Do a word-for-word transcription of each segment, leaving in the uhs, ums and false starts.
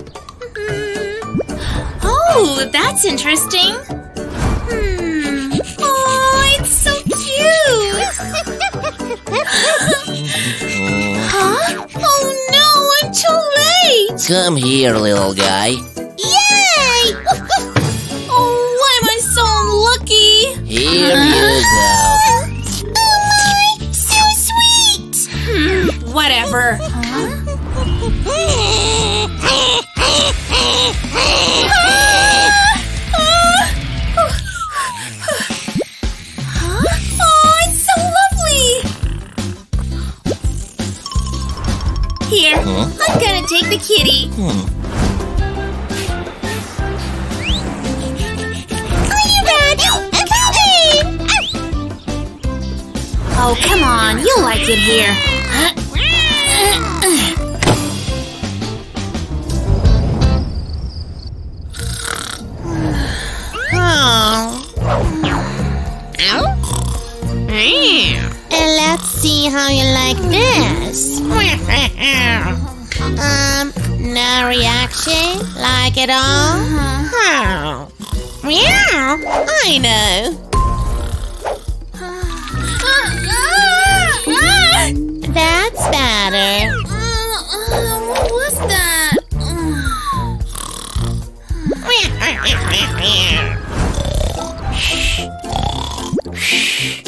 Mm-hmm. Oh, that's interesting. Hmm. Oh, it's so cute. Huh? Oh no, I'm too late. Come here, little guy. Yay! Oh, why am I so unlucky? Here uh-huh. you go. Oh my, so sweet. Hmm, whatever. Huh? Oh, it's so lovely. Here, I'm gonna take the kitty. Are you bad? Oh, come on, you'll like it here. Huh? See how you like this. Um, no reaction? Like it all? Meow. Uh-huh. Oh. I know. That's better. Um, what's that?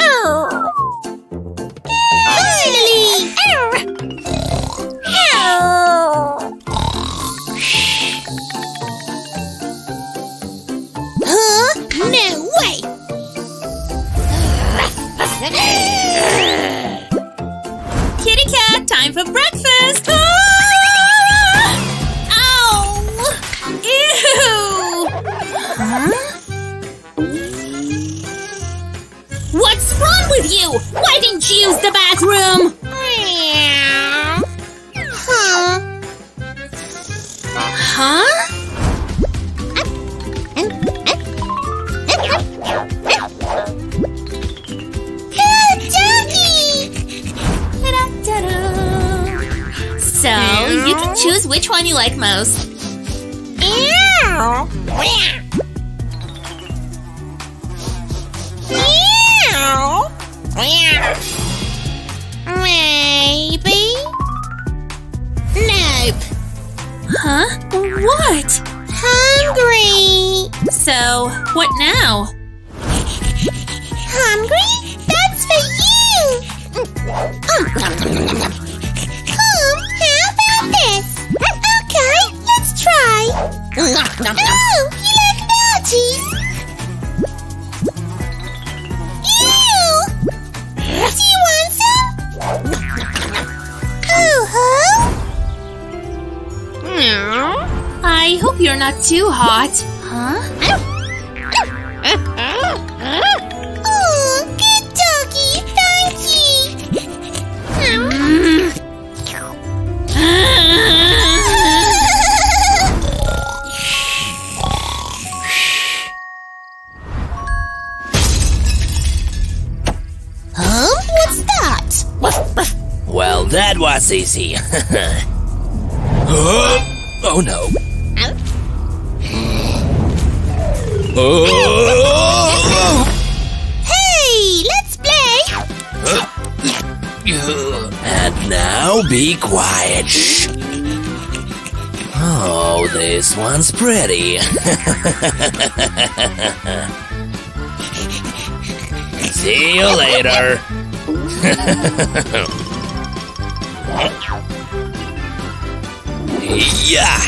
Oh. Time for breakfast! Ah! Ow! Ew! Huh? What's wrong with you? Why didn't you use the bathroom? Huh? Huh? So, you can choose which one you like most. Meow! Meow! Maybe? Nope. Huh? What? Hungry. So, what now? Hungry? That's for you! Okay, let's try. Oh, you like veggies? Ew! Do you want some? Oh, huh? I hope you're not too hot. Huh? Oh, good doggy, thank you. Mm. Well, that was easy. Oh no. Oh. Hey, let's play. And now be quiet. Oh, this one's pretty. See you later. Yeah.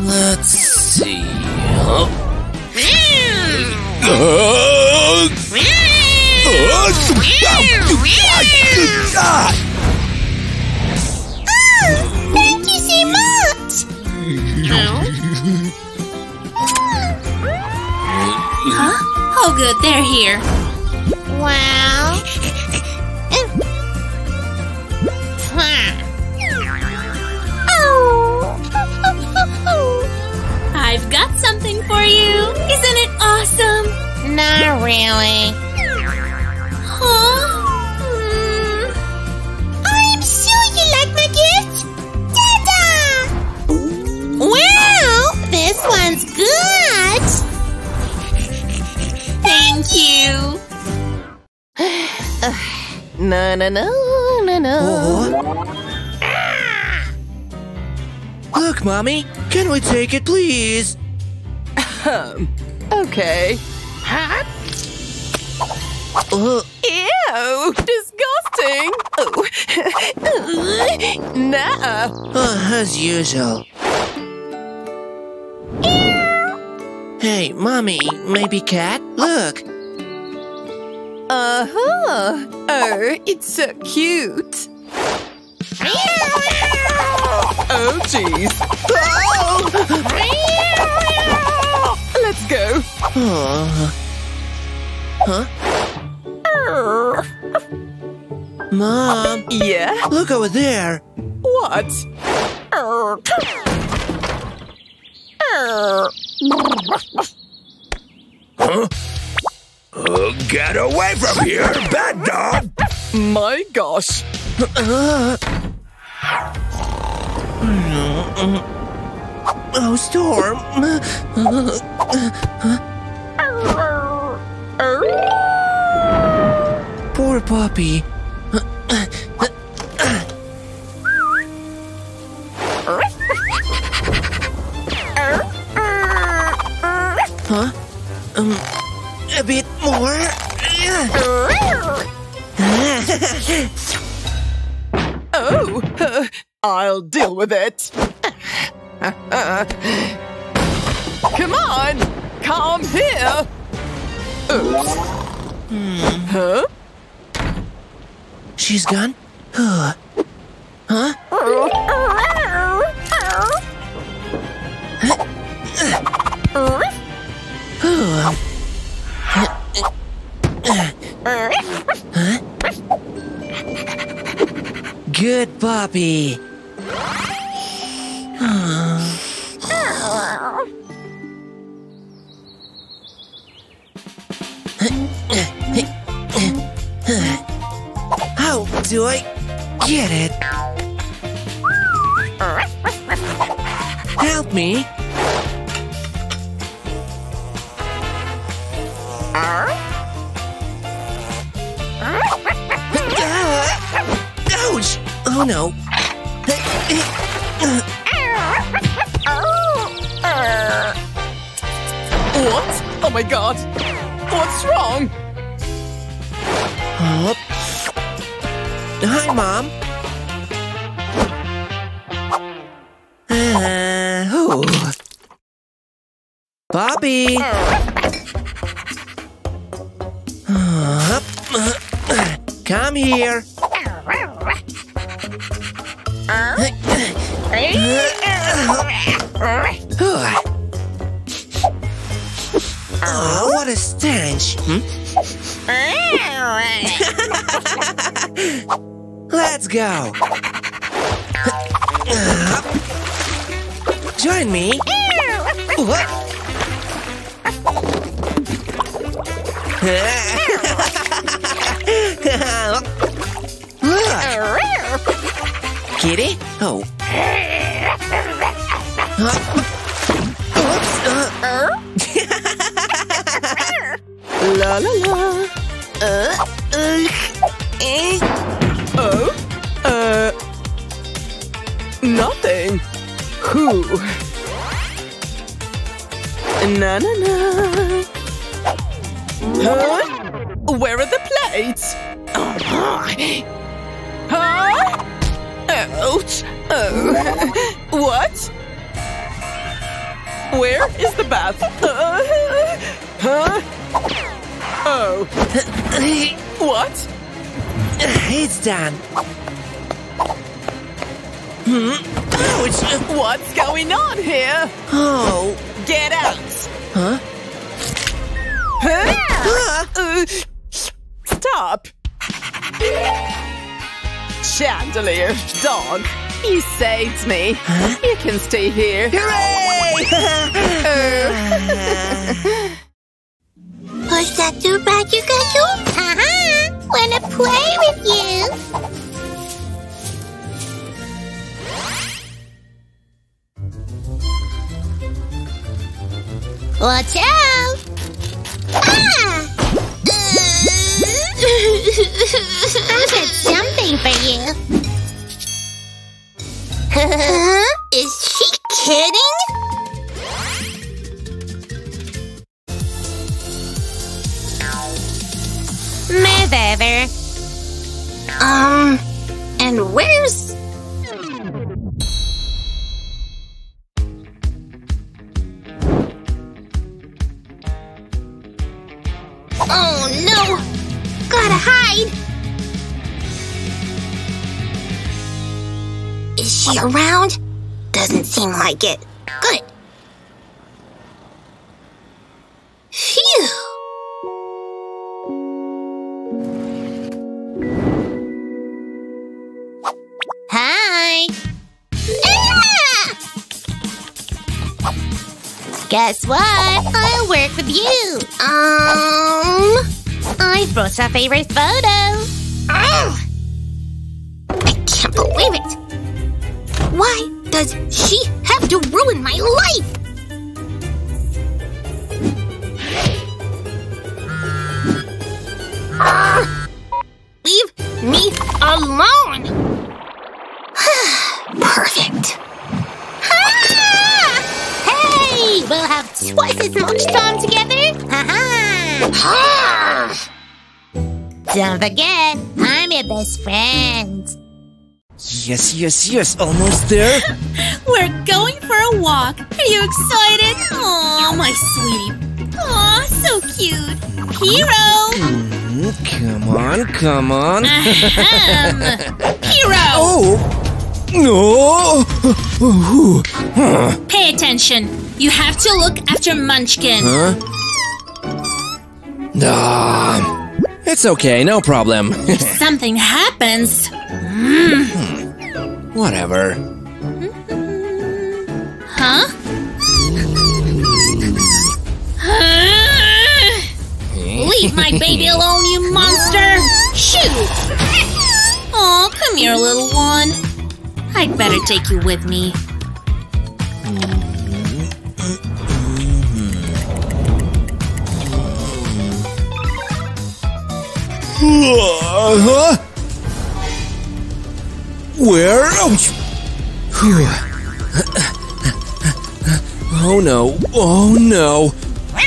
Let's see. Oh. Oh. Oh, thank you so much. Huh? Oh, good. They're here. Wow. I've got something for you. Isn't it awesome? Not really. Huh? Mm. I'm sure you like my gift. Ta-da! No, no, no, no, no. Oh. Ah! Look, Mommy, can we take it, please? Okay. Huh? Uh. Ew! Disgusting! Oh. Nah. Uh, as usual. Ew. Hey, Mommy, maybe cat? Look! Uh-huh! Oh, it's so cute! Ew. Oh, jeez! Oh. Let's go! Oh. Huh? Mom? Yeah? Look over there! What? Huh? Uh, get away from here, bad dog! My gosh! Uh, oh, Storm! Uh, uh, uh, uh. Poor puppy. Huh? Um, a bit more. Oh, uh, I'll deal with it. Come on, come here. Oops. Hmm. Huh? She's gone? Huh? Huh? Good puppy. Do I get it? Help me! Ouch! Oh no! What? Oh my god! What's wrong? Up. Hi, Mom. Uh, oh. Bobby. Uh, uh, uh, come here. Oh, what a stench. Hmm? Let's go! Join me! What? Look! Kitty? Oh. La la la! Uh, uh, eh. Oh? Uh... Nothing. Who? Na-na-na. Huh? Where are the plates? Huh? Ouch. Oh. What? Where is the bath? Uh, huh? Oh. What? It's done. Hmm? Ouch! What's going on here? Oh. Get out! Huh? Huh? Uh, stop! Chandelier, dog. You saved me. Huh? You can stay here. Hooray! Was that too bad, you got you? Uh-huh. Wanna play with you? Watch out! Ah! waiting for you. Huh? Is she kidding? Move over. Um, and where's... Oh no! Gotta hide! Is she around? Doesn't seem like it. Good. Phew! Hi! Ah! Guess what? I'll work with you. Um... I brought our favorite photo. Oh! I can't believe it! Why does she have to ruin my life? Uh, leave me alone! Perfect. Ah! Hey, we'll have twice as much time together. Ha-ha! Don't forget, I'm your best friend. Yes, yes, yes, almost there. We're going for a walk. Are you excited? Aw, my sweetie. Aw, so cute. Hiro! Mm, come on, come on. Hiro! Oh! No! Huh. Pay attention. You have to look after Munchkin. Huh? Ah, it's okay, no problem. If something happens... Mm. Whatever. Huh? Leave my baby alone, you monster! Shoot! Aw, come here, little one. I'd better take you with me. Uh-huh. Where? Oh no, oh no. Ah!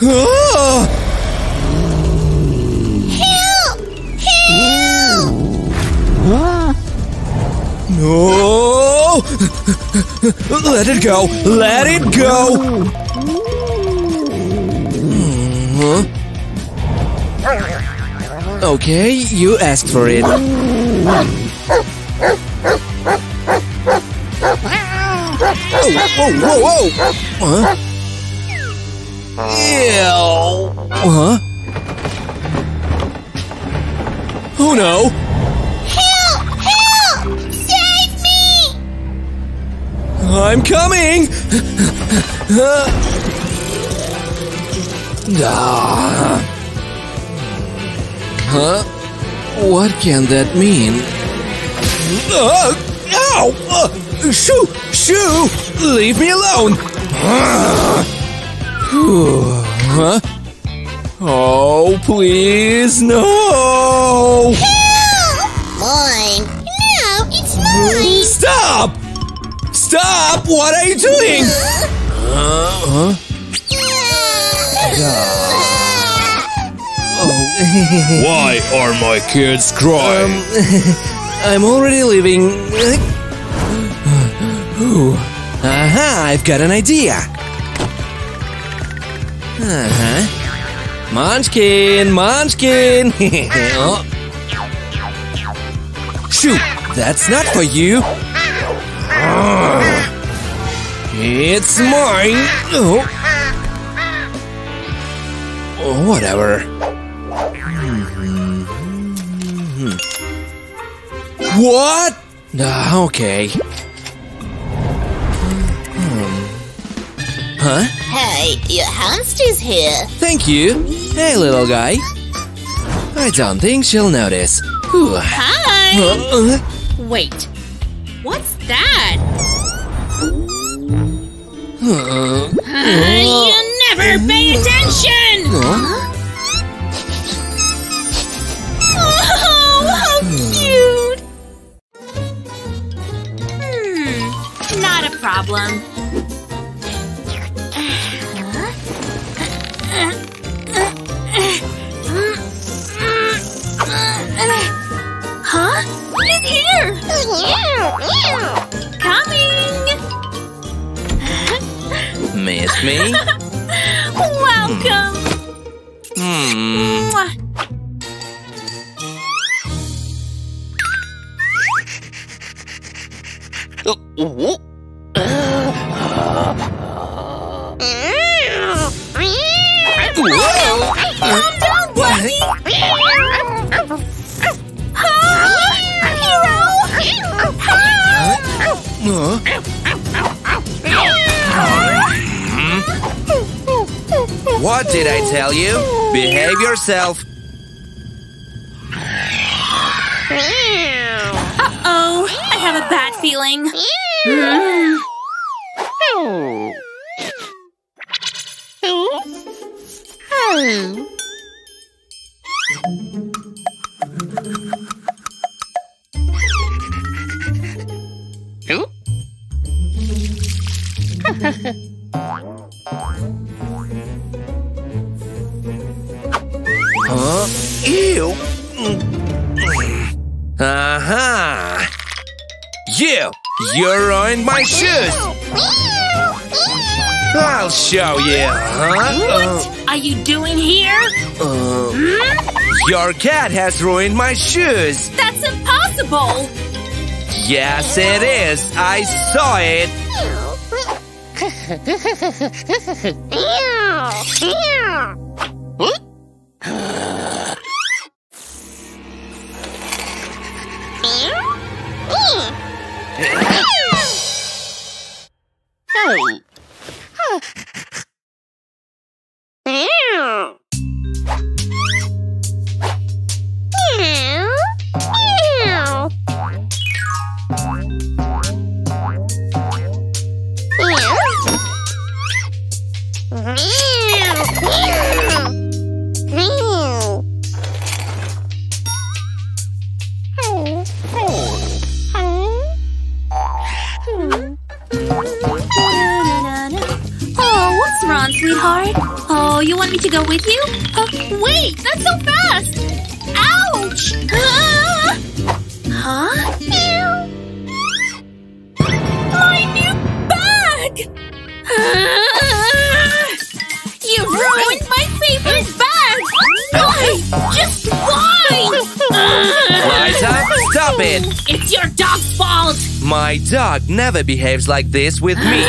Help! Help! Ah. No! Let it go, let it go! Huh? Okay, you asked for it. Oh, whoa, whoa! Huh? Ew! Huh? Oh no! Help! Help! Save me! I'm coming! Ah! Huh? What can that mean? Uh, ow! Uh, shoo! Shoo! Leave me alone! Uh, huh? Oh, please, no! Help! Mine! No, it's mine! Stop! Stop! What are you doing? Uh, huh? Uh. Why are my kids crying? Um, I'm already leaving. Ooh. Aha, I've got an idea. Uh-huh. Munchkin, Munchkin. Oh. Shoot, that's not for you. It's mine. Oh. Oh, whatever. What? Uh, okay. Hmm. Huh? Hey, your hamster's here. Thank you. Hey, little guy. I don't think she'll notice. Ooh. Hi. Uh, uh. Wait. What's that? Uh, uh, you never pay attention. Uh, problem. Huh? He's here! Coming! Miss me? Welcome! Mm. Calm down, Blackie! Huh? Hiro! Help! What did I tell you? Behave yourself! Uh-oh! I have a bad feeling! Mm. Huh? Ew! Aha! You! You ruined my shoes! I'll show you, huh? What uh, are you doing here? Uh, hmm? Your cat has ruined my shoes! That's impossible! Yes, it is! I saw it! Sweetheart? Oh, you want me to go with you? Oh, wait! That's so fast! Ouch! Ah! Huh? My new bag! Ah! You ruined my favorite bag! Why? Just why? Ah! Liza, stop it! It's your dog's fault! My dog never behaves like this with me.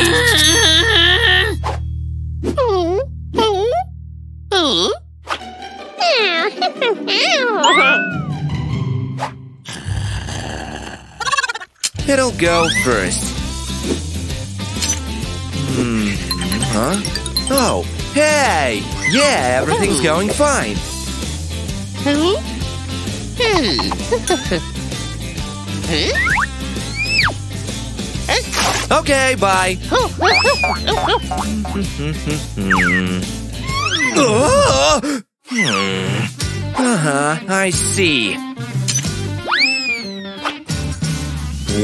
It'll go first. Hmm. Huh? Oh, hey! Yeah, everything's going fine. Okay, bye. Oh! Uh-huh, I see.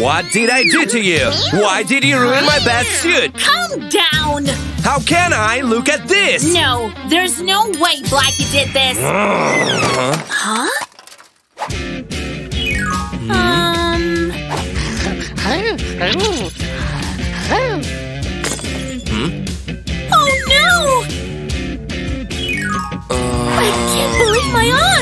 What did I do to you? Why did you ruin my best suit? Calm down! How can I look at this? No, there's no way Blackie did this. Uh-huh. Huh? Mm-hmm. Um. Hmm? Oh no! Uh... I can't believe my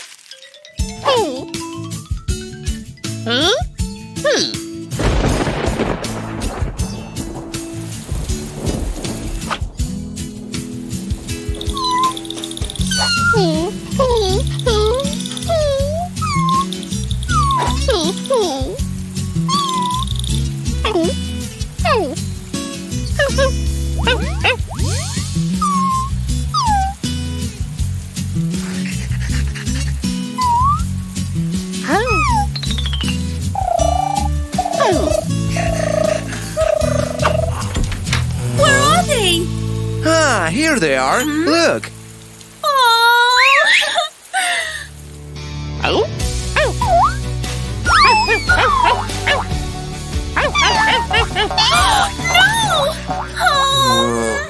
here they are. Mm-hmm. Look. Aww. Oh.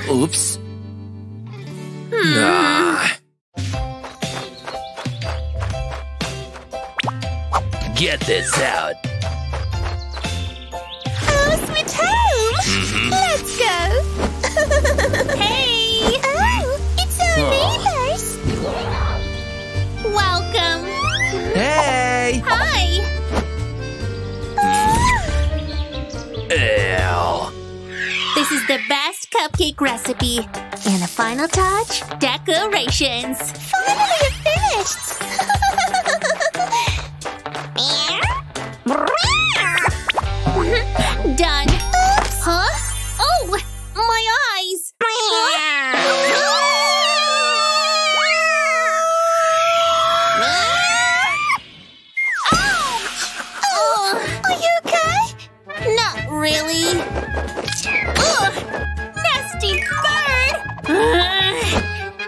Oh. No. Uh, oops. Hmm. Ah. Get this out. Oh, sweet home. Mm-hmm. Let's go. Hey. Oh, it's our neighbors. Welcome. Hey. Hi. Oh. Ew. This is the best cupcake recipe. And the final touch, decorations. Finally, it's finished. Done. Oops. Huh? Oh, my eyes. Huh? Oh. Oh. Are you okay? Not really. Ugh. Nasty bird.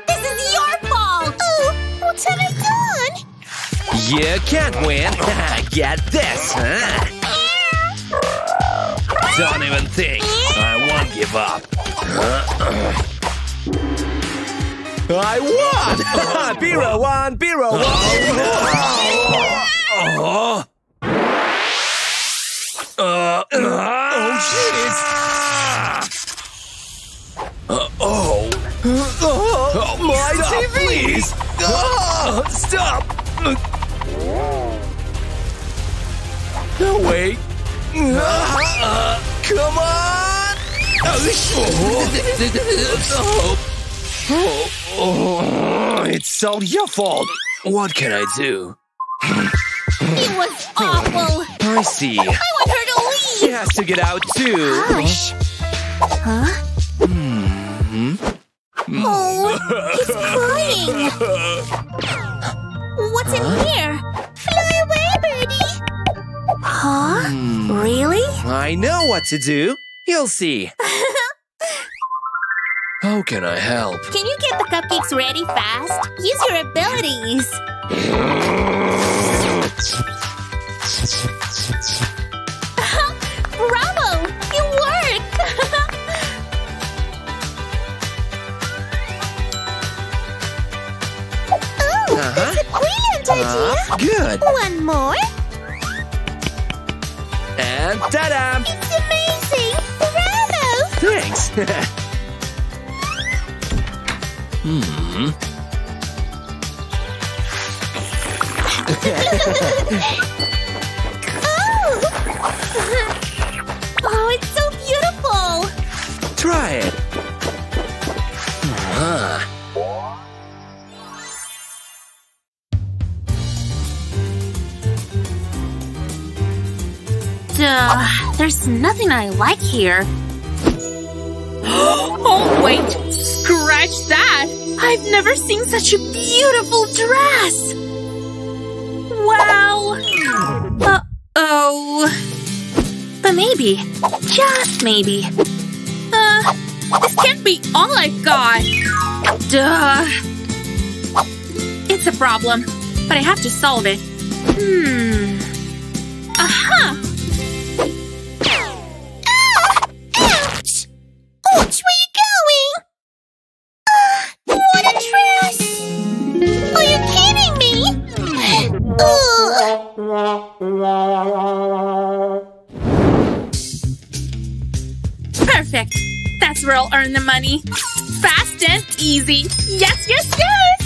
This is your fault. Oh, what have I done? You can't win. Get this, huh? Don't even think. I won't give up. I won! Biro won! Biro won! Oh, oh, uh, oh shit! Uh, oh. Oh, my stop, T V! Please. Oh, stop! No way! Uh, come on! Oh. Oh, oh, it's all your fault. What can I do? It was awful. I see. I want her to leave. She has to get out too. Gosh. Huh? Mm-hmm. Oh, he's crying. What's huh? in here? Fly away, birdie. Huh? Hmm. Really? I know what to do. You'll see. How can I help? Can you get the cupcakes ready fast? Use your abilities. Bravo! It worked! Oh, uh-huh. That's a brilliant uh-huh. idea! Good! One more. And ta-da! It's amazing! Bravo! Thanks! Hmm. Oh! Oh, it's so beautiful! Try it! Uh-huh. Uh, there's nothing I like here. Oh, wait. Scratch that. I've never seen such a beautiful dress. Wow. Uh-oh. But maybe, just maybe. Uh, this can't be all I've got. Duh. It's a problem, but I have to solve it. Hmm. Aha! Uh-huh. Perfect. That's where I'll earn the money. Fast and easy. Yes, yes, yes!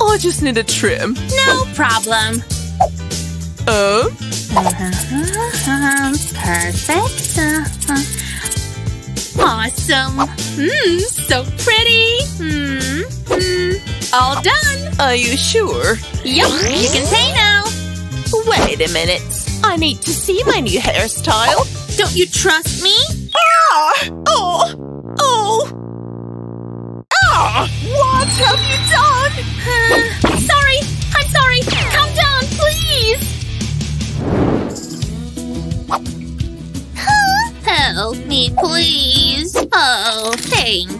Oh, I just need a trim. No problem. Oh? Uh-huh. Perfect. Uh-huh. Awesome. Mmm, so pretty. Mmm. Mm. All done! Are you sure? Yup, you can pay now! Wait a minute. I need to see my new hairstyle. Don't you trust me? Ah! Oh! Oh! Ah! What have you done? Uh, sorry! I'm sorry! Calm down, please! Huh? Oh,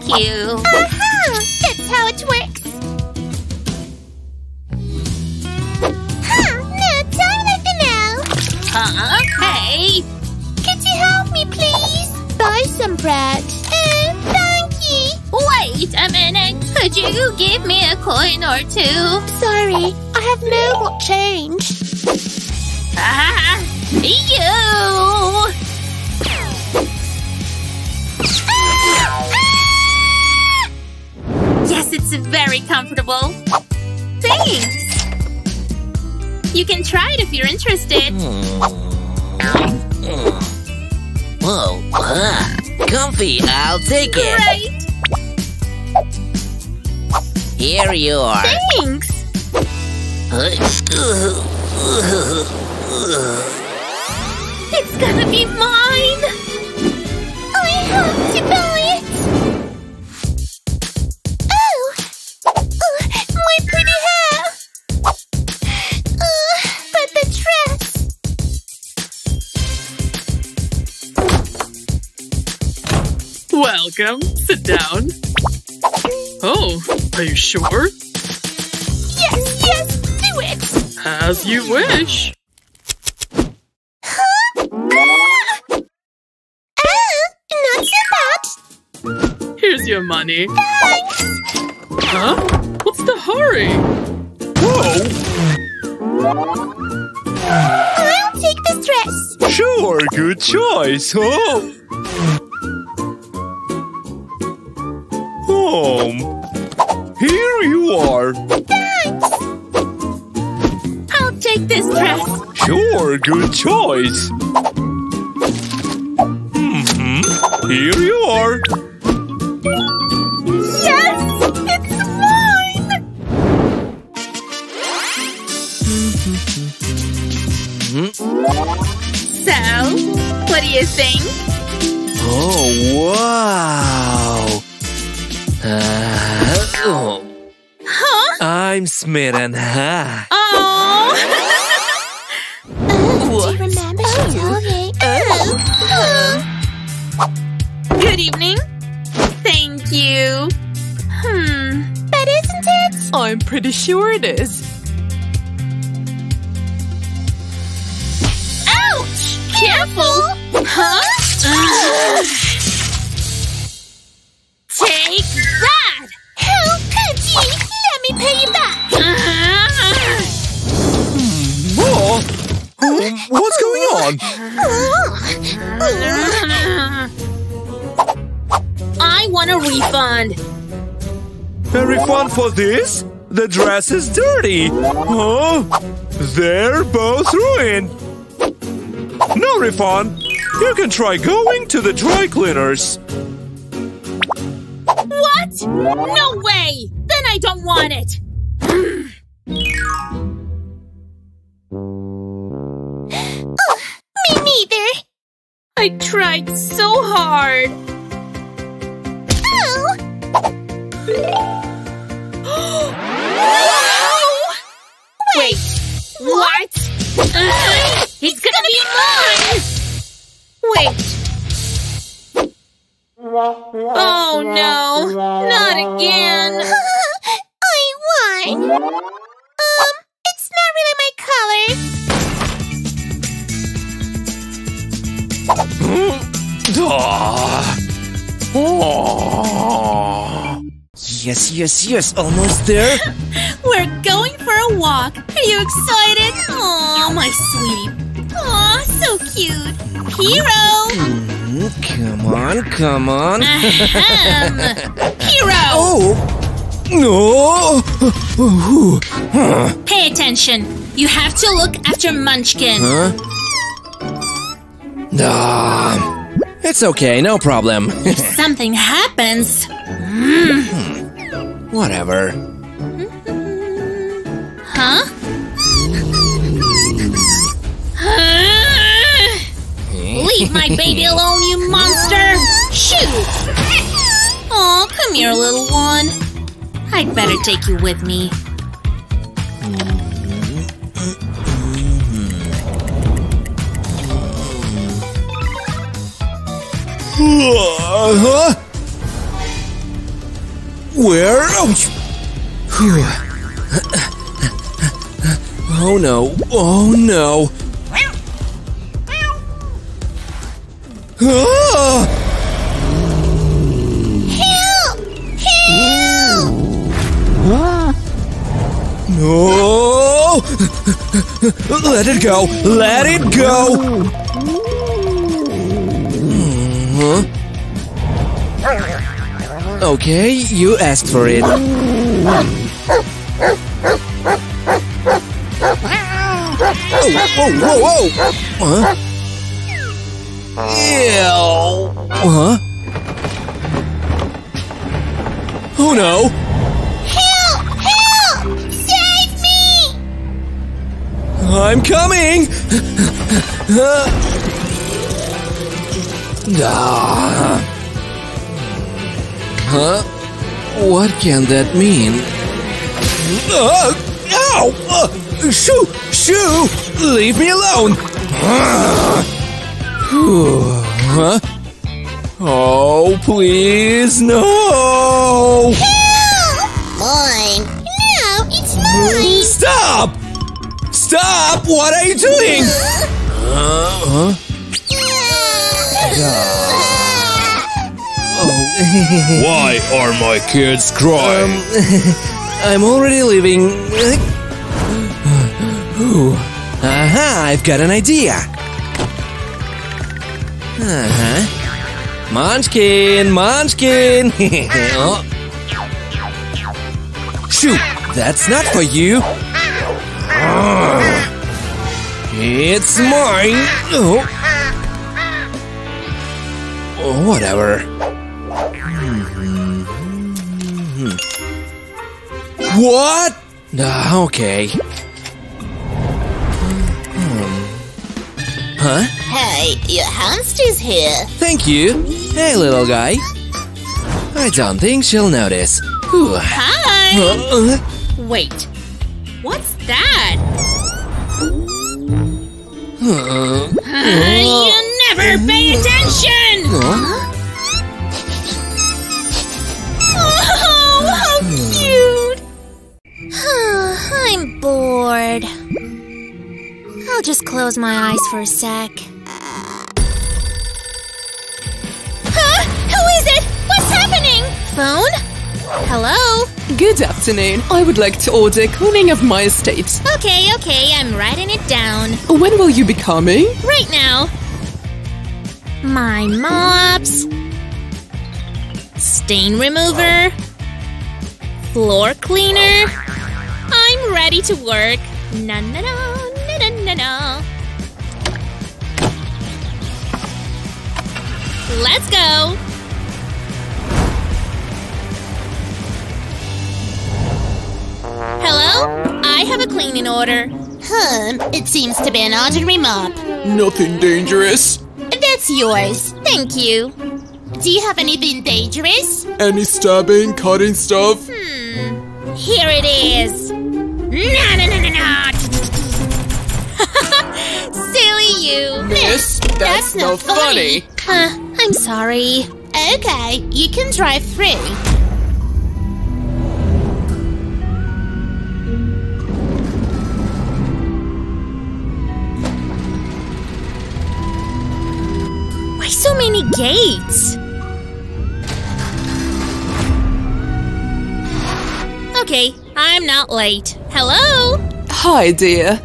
you. Aha! That's how it works. Huh, now time for now. Uh, okay. Could you help me, please? Buy some bread. Uh, thank you. Wait a minute. Could you give me a coin or two? Sorry, I have no change. Ah, you! Yes, it's very comfortable. Thanks. You can try it if you're interested. Whoa, huh. Comfy, I'll take it. Right. Here you are. Thanks. It's gonna be mine. I hope to buy it. Welcome. Sit down. Oh, are you sure? Yes, yes, do it! As you wish. Huh? Ah! Oh, not so bad. Here's your money. Thanks! Huh? What's the hurry? Whoa! I'll take this dress. Sure, good choice, huh? Here you are. Thanks. I'll take this dress. Sure, good choice. Mm-hmm. Here you are. Yes, it's mine. Mm-hmm. So, what do you think? Oh, wow. Uh, oh. Huh? I'm smitten, huh? Oh! Oh, do you remember? Oh. Okay. Oh. Oh. Good evening. Thank you. Hmm. But isn't it? I'm pretty sure it is. Ouch! Careful! Huh? Oh. Take that! How could you? Let me pay you back! Uh-huh. Hmm. What's going on? I want a refund! A refund for this? The dress is dirty! Huh? They're both ruined! No refund! You can try going to the dry cleaners! What? No way! Then I don't want it! Oh, me neither! I tried so hard! Oh! Wow! Wait! What? Uh, it's gonna be mine! Wait! Oh no, not again! I won! Um, it's not really my color. Oh. Yes, yes, yes, almost there! We're going for a walk! Are you excited? Aw, my sweetie! Aw, so cute! Hiro! Come on, come on. Hiro! Oh! No! Huh. Pay attention. You have to look after Munchkin. Huh? Ah, it's okay, no problem. If something happens... Mm. Whatever. Huh? Huh? Leave my baby alone, you monster! Shoot! Aw, come here, little one. I'd better take you with me. Uh-huh. Where? Oh, oh no! Oh no! Ah! Help! Help! Ah. No! Let it go! Let it go! Huh? Okay, you asked for it. Oh, whoa, whoa, whoa! Huh? Ew! Huh? Oh no! Help! Help! Save me! I'm coming! Ah! Huh? What can that mean? Uh, ow! Uh, shoo! Shoo! Leave me alone! Uh, huh? Oh, please, no! Help! Mine! No, it's mine! Stop! Stop! What are you doing? Uh, huh? Uh. Why are my kids crying? Um, I'm already leaving. Ooh. Aha, I've got an idea. Uh-huh. Munchkin, Munchkin. Oh. Shoot, that's not for you. It's mine. Oh. Whatever. What? Uh, okay. Huh? Hey, your hamster's here. Thank you. Hey, little guy. I don't think she'll notice. Ooh. Hi. Uh, uh. Wait. What's that? Uh, uh, you never pay attention. Uh, I'm bored. I'll just close my eyes for a sec. Huh? Who is it? What's happening? Phone? Hello? Good afternoon. I would like to order cleaning of my estate. Okay, okay. I'm writing it down. When will you be coming? Right now. My mops. Stain remover. Floor cleaner. I'm ready to work. Na na na na na na na. Let's go. Hello? I have a cleaning order. Huh, it seems to be an ordinary mop. Nothing dangerous. That's yours. Thank you. Do you have anything dangerous? Any stabbing, cutting stuff? Hmm. Here it is. No, no, no, no, no. Silly you. Miss, that's, that's not funny. funny. Uh, I'm sorry. Okay, you can drive through. Why so many gates? Okay, I'm not late. Hello? Hi, dear.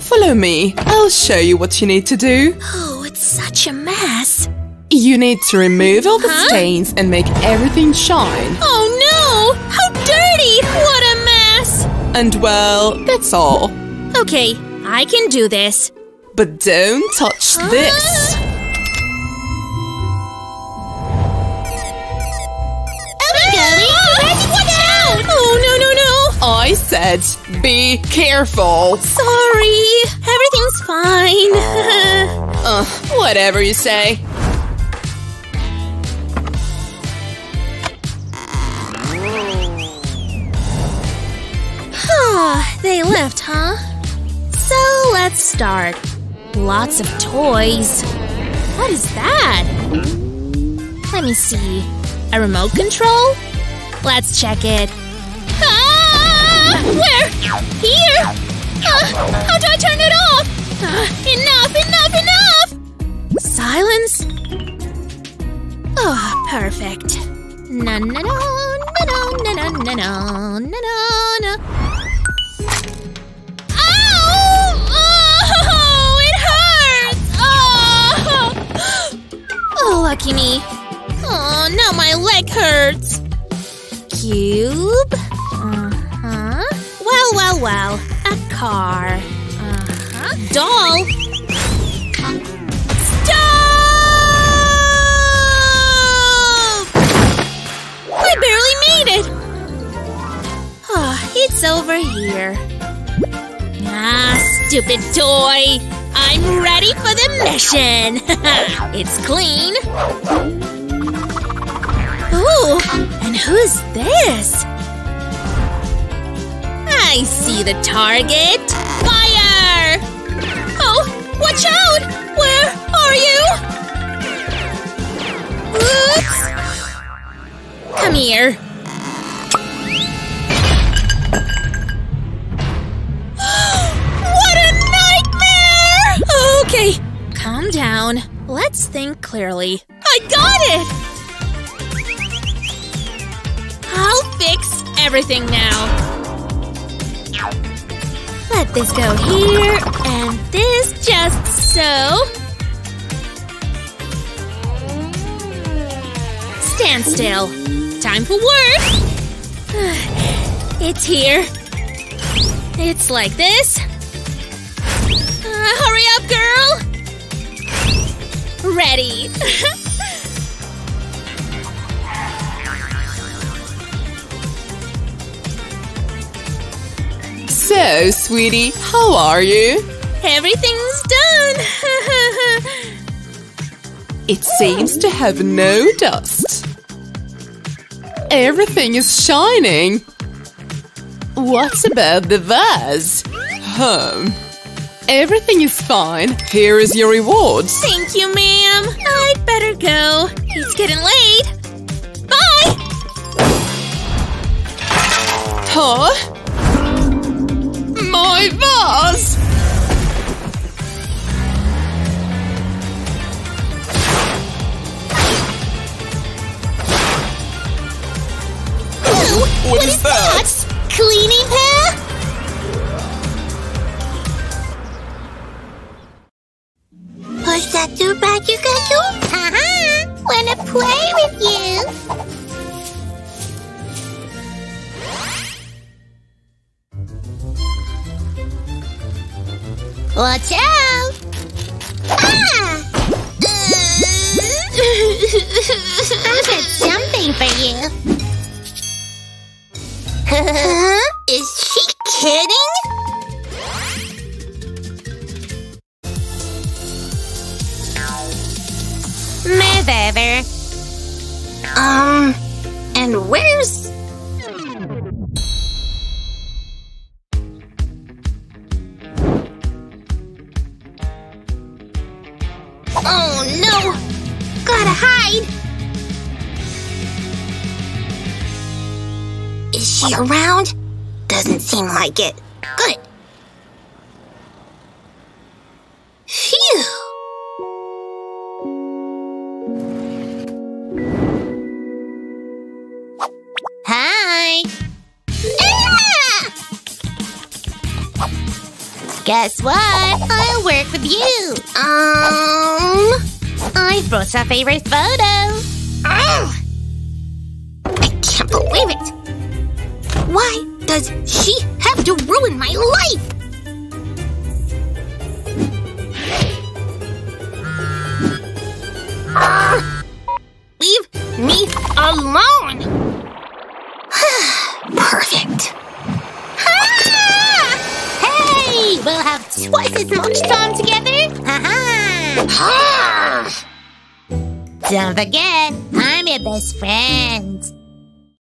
Follow me. I'll show you what you need to do. Oh, it's such a mess. You need to remove all the huh? stains and make everything shine. Oh, no! How dirty! What a mess! And, well, that's all. Okay, I can do this. But don't touch huh? this. I said, be careful. Sorry, everything's fine. uh, whatever you say. Ah, they left, huh? So let's start. Lots of toys. What is that? Let me see. A remote control? Let's check it. Ah! Where? Here? Uh, how do I turn it off? Uh, enough, enough, enough! Silence? Oh, perfect. Na na na na na na na na na. Ow! Oh, it hurts! Oh! Oh, lucky me. Oh, now my leg hurts. Cube. Uh-huh. Well, well, well. A car. Uh-huh. Doll. Stop! I barely made it. Oh, it's over here. Ah, stupid toy. I'm ready for the mission. It's clean. Ooh, and who's this? I see the target. Fire! Oh, watch out! Where are you? Oops! Come here. What a nightmare! Okay, calm down. Let's think clearly. I got it! I'll fix everything now. Let this go here, and this just so. Stand still. Time for work. It's here. It's like this. Uh, hurry up, girl. Ready. So, sweetie, how are you? Everything's done! It seems to have no dust. Everything is shining. What's about the vase? Hum. Everything is fine. Here is your reward. Thank you, ma'am. I'd better go. It's getting late. Bye! Huh? My vase! Ooh, what, what is, is that? that? Cleaning hair? Was that too bad you got you? Uh-huh. Wanna play with you? Watch out! Ah! I've got something for you. Huh? Is she kidding? Move over. Um, and where's... Oh no! Gotta hide! Is she around? Doesn't seem like it. Good! Phew! Hi! Ah! Guess what? I'll work with you! Um, I brought our favorite photo. Oh, I can't believe it. Why does she have to ruin my life? Uh, leave me alone. Perfect. Hey, we'll have twice as much time together. Don't forget, I'm your best friend.